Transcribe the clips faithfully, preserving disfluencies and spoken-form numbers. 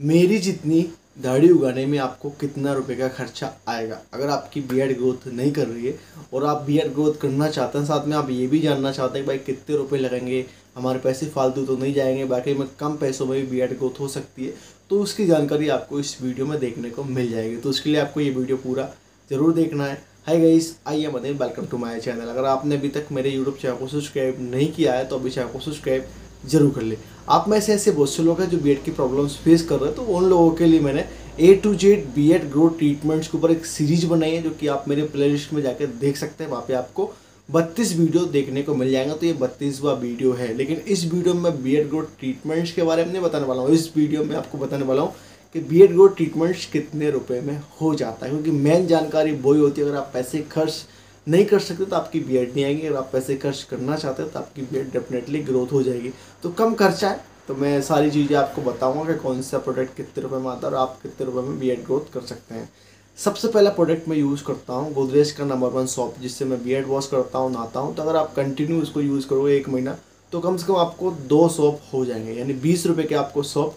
मेरी जितनी दाढ़ी उगाने में आपको कितना रुपए का खर्चा आएगा। अगर आपकी बियर्ड ग्रोथ नहीं कर रही है और आप बियर्ड ग्रोथ करना चाहते हैं, साथ में आप ये भी जानना चाहते हैं कि भाई कितने रुपए लगेंगे, हमारे पैसे फालतू तो नहीं जाएंगे, बाकी में कम पैसों में भी बियर्ड ग्रोथ हो सकती है, तो उसकी जानकारी आपको इस वीडियो में देखने को मिल जाएगी। तो उसके लिए आपको ये वीडियो पूरा ज़रूर देखना है। Hi guys, I am Anil, welcome to my channel. अगर आपने अभी तक मेरे यूट्यूब चैनल को सब्सक्राइब नहीं किया है तो अभी चैनल को सब्सक्राइब जरूर कर ले। आप में से ऐसे बहुत से लोग हैं जो बीएड की प्रॉब्लम्स फेस कर रहे हैं, तो उन लोगों के लिए मैंने A to Z beard growth treatments के ऊपर एक सीरीज बनाई है, जो कि आप मेरे प्ले लिस्ट में जाकर देख सकते हैं। वहाँ पर आपको बत्तीस वीडियो देखने को मिल जाएगा। तो ये बत्तीसवा वीडियो है, लेकिन इस वीडियो में बीएड ग्रोथ ट्रीटमेंट्स के बारे में नहीं बताने वाला हूँ। इस वीडियो में आपको बताने वाला हूँ कि बीएड ग्रोथ ट्रीटमेंट्स कितने रुपए में हो जाता है, क्योंकि मेन जानकारी वही होती है। अगर आप पैसे खर्च नहीं कर सकते तो आपकी बीएड नहीं आएगी, अगर आप पैसे खर्च करना चाहते हो तो आपकी बीएड डेफिनेटली ग्रोथ हो जाएगी। तो कम खर्चा है, तो मैं सारी चीज़ें आपको बताऊंगा कि कौन सा प्रोडक्ट कितने रुपए में आता है और आप कितने रुपये में बीएड ग्रोथ कर सकते हैं। सबसे पहला प्रोडक्ट मैं यूज़ करता हूँ गोदरेज का नंबर वन सॉप, जिससे मैं बीएड वॉश करता हूँ, नहाता हूँ। तो अगर आप कंटिन्यू इसको यूज़ करोगे एक महीना तो कम से कम आपको दो सॉप हो जाएंगे, यानी बीस रुपये के आपको सॉप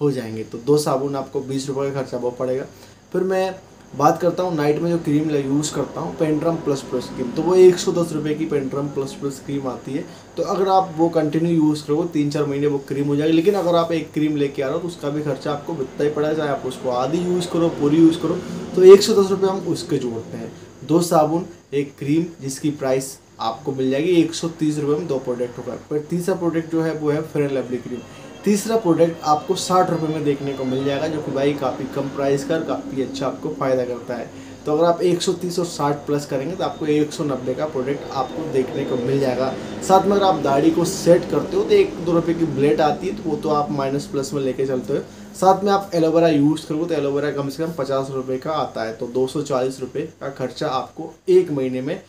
हो जाएंगे। तो दो साबुन आपको बीस रुपये का खर्चा बहुत पड़ेगा। फिर मैं बात करता हूँ नाइट में जो क्रीम यूज़ करता हूँ, पेंडरम प्लस प्लस क्रीम, तो वो एक सौ दस रुपये की पेंडरम प्लस प्लस क्रीम आती है। तो अगर आप वो कंटिन्यू यूज़ करोगे तीन चार महीने वो क्रीम हो जाएगी। लेकिन अगर आप एक क्रीम लेके आ रहे हो तो उसका भी खर्चा आपको इतना ही पड़ेगा, चाहे आप उसको आधी यूज़ करो पूरी यूज़ करो। तो एक सौ दस रुपये हम उसके जोड़ते हैं। दो साबुन एक क्रीम, जिसकी प्राइस आपको मिल जाएगी एक सौ तीस रुपये में दो प्रोडक्ट होगा। पर तीसरा प्रोडक्ट जो है वो है फ्रेन लवली क्रीम। तीसरा प्रोडक्ट आपको साठ रुपये में देखने को मिल जाएगा, जो कि भाई काफ़ी कम प्राइस का काफ़ी अच्छा आपको फ़ायदा करता है। तो अगर आप एक सौ तीस और साठ प्लस करेंगे तो आपको एक सौ नब्बे का प्रोडक्ट आपको देखने को मिल जाएगा। साथ में अगर आप दाढ़ी को सेट करते हो तो एक दो रुपये की ब्लेड आती है, तो वो तो आप माइनस प्लस में लेके चलते हो। साथ में आप एलोवेरा यूज़ करोगे तो एलोवेरा कम से कम पचास रुपये का आता है। तो दो सौ चालीस रुपये का खर्चा आपको एक महीने में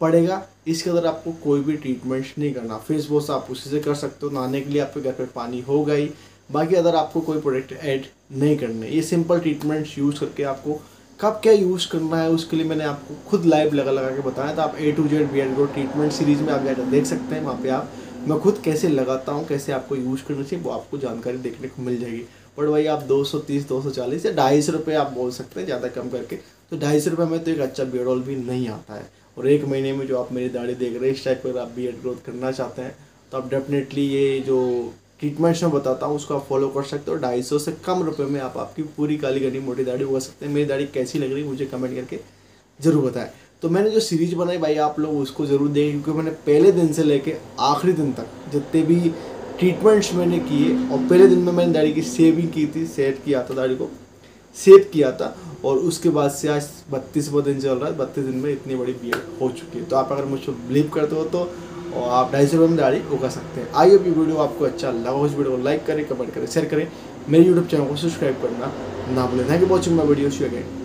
पड़ेगा। इसके अंदर आपको कोई भी ट्रीटमेंट्स नहीं करना। फेस वॉश आप उसी से कर सकते हो, नहाने के लिए आपके घर पे पानी होगा ही, बाकी अदर आपको कोई प्रोडक्ट ऐड नहीं करने। ये सिंपल ट्रीटमेंट्स यूज़ करके आपको कब क्या यूज़ करना है उसके लिए मैंने आपको खुद लाइव लगा लगा के बताया। तो आप A to Z beard growth treatment series में आप जाकर देख सकते हैं। वहाँ पर आप मैं खुद कैसे लगाता हूँ, कैसे आपको यूज़ करना चाहिए, वो आपको जानकारी देखने को मिल जाएगी। बट भाई आप दो सौ तीस दो सौ चालीस या ढाई सौ रुपये आप बोल सकते हैं ज़्यादा कम करके। तो ढाई सौ रुपये में तो एक अच्छा बीएड ऑयल भी नहीं आता है। और एक महीने में जो आप मेरी दाढ़ी देख रहे हैं, इस टाइप पर आप बीएड ग्रोथ करना चाहते हैं तो आप डेफिनेटली ये जो ट्रीटमेंट्स मैं बताता हूँ उसको आप फॉलो कर सकते हो। ढाई सौ से कम रुपए में आप आपकी पूरी काली घनी मोटी दाढ़ी उगा सकते हैं। मेरी दाढ़ी कैसी लग रही है मुझे कमेंट करके ज़रूर बताएं। तो मैंने जो सीरीज़ बनाई भाई आप लोग उसको ज़रूर देखें, क्योंकि मैंने पहले दिन से लेकर आखिरी दिन तक जितने भी ट्रीटमेंट्स मैंने किए, और पहले दिन में मैंने दाढ़ी की शेविंग की थी, सेट किया था, दाढ़ी को सेव किया था, और उसके बाद से आज बत्तीसवा दिन चल रहा है। बत्तीस दिन में इतनी बड़ी बीएड हो चुकी है। तो आप अगर मुझको बिलीव करते हो तो और आप ढाई सौ रुपये में दाढ़ी उगा सकते हैं। आइए ये वीडियो आपको अच्छा लगा हो, इस वीडियो को लाइक करें, कमेंट करें, शेयर करें, मेरे यूट्यूब चैनल को सब्सक्राइब करना ना भूलें। Thank you watching my video.